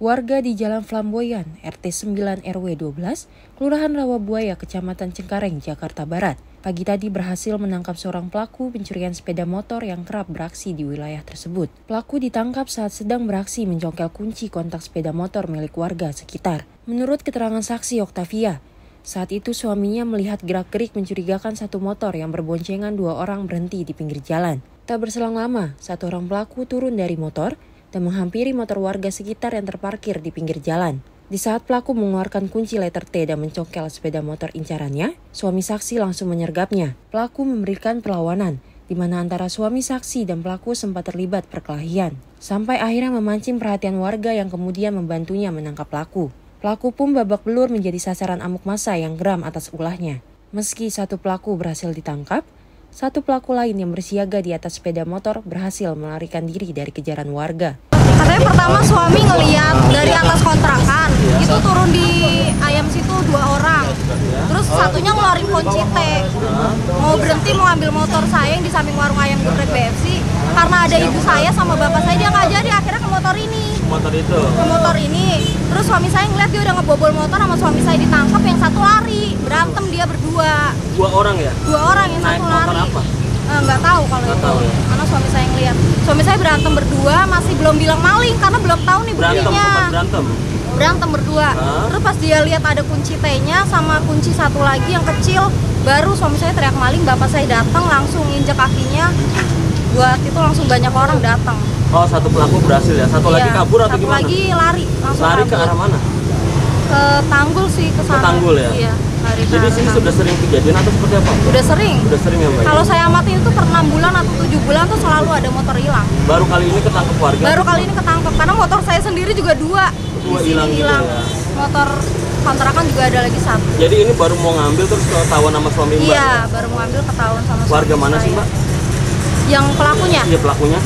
Warga di Jalan Flamboyan, RT9 RW12, Kelurahan Rawabuaya, Kecamatan Cengkareng, Jakarta Barat, pagi tadi berhasil menangkap seorang pelaku pencurian sepeda motor yang kerap beraksi di wilayah tersebut. Pelaku ditangkap saat sedang beraksi mencongkel kunci kontak sepeda motor milik warga sekitar. Menurut keterangan saksi Oktavia, saat itu suaminya melihat gerak-gerik mencurigakan satu motor yang berboncengan dua orang berhenti di pinggir jalan. Tak berselang lama, satu orang pelaku turun dari motor dan menghampiri motor warga sekitar yang terparkir di pinggir jalan. Di saat pelaku mengeluarkan kunci letter T dan mencongkel sepeda motor incarannya, suami saksi langsung menyergapnya. Pelaku memberikan perlawanan, di mana antara suami saksi dan pelaku sempat terlibat perkelahian, sampai akhirnya memancing perhatian warga yang kemudian membantunya menangkap pelaku. Pelaku pun babak belur menjadi sasaran amuk massa yang geram atas ulahnya. Meski satu pelaku berhasil ditangkap, satu pelaku lain yang bersiaga di atas sepeda motor berhasil melarikan diri dari kejaran warga. Katanya pertama suami ngeliat dari atas kontrakan, itu turun di ayam situ dua orang. Terus satunya ngeluarin kunci T, mau berhenti mau ambil motor saya yang di samping warung ayam geprek BFC. Karena ada ibu saya sama bapak saya, dia nggak jadi, akhirnya ke motor ini. Terus suami saya ngeliat dia udah ngebobol motor sama suami saya ditangkap, yang satu lari. Berantem dia berdua. Dua orang ya? Dua orang, yang satu lari. Apa? Nggak tahu kalau itu. Ya. Karena suami saya ngeliat. Suami saya berantem berdua, masih belum bilang maling karena belum tahu nih buktinya. Berantem berdua. Hah? Terus pas dia lihat ada kunci T-nya sama kunci satu lagi yang kecil, baru suami saya teriak maling, bapak saya datang langsung injek kakinya. Buat itu langsung banyak orang datang. Oh, satu pelaku berhasil ya? Satu lagi kabur atau gimana? Satu lagi lari. Langsung lari kabur. Ke arah mana? Ke tanggul sih, ke sana. Ke tanggul ya? Iya. Jadi sini sudah sering kejadian atau seperti apa? Sudah sering. Sudah sering ya, Mbak? Kalau saya amati itu per 6 bulan atau 7 bulan tuh selalu ada motor hilang. Baru kali ini ketangkep warga? Baru kali ini ketangkep, karena motor saya sendiri juga dua hilang. Ya? Motor kontrakan juga ada lagi satu. Jadi ini baru mau ngambil terus ketahuan sama suami Mbak? Iya, baru mau ngambil ketahuan sama suami. Warga mana sih, Mbak? Yang pelakunya? Iya, pelakunya.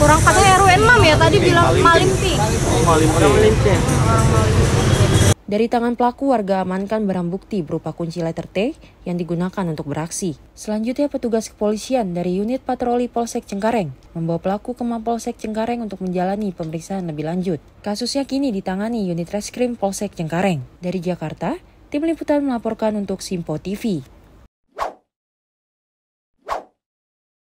Kurang katanya RW6 ya, tadi bilang maling pink. Dari tangan pelaku, warga amankan barang bukti berupa kunci letter T yang digunakan untuk beraksi. Selanjutnya petugas kepolisian dari unit patroli Polsek Cengkareng membawa pelaku ke Mapolsek Cengkareng untuk menjalani pemeriksaan lebih lanjut. Kasusnya kini ditangani unit Reskrim Polsek Cengkareng. Dari Jakarta, tim liputan melaporkan untuk Sinpo TV.